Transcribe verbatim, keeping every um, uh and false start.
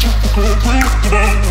Two to go back to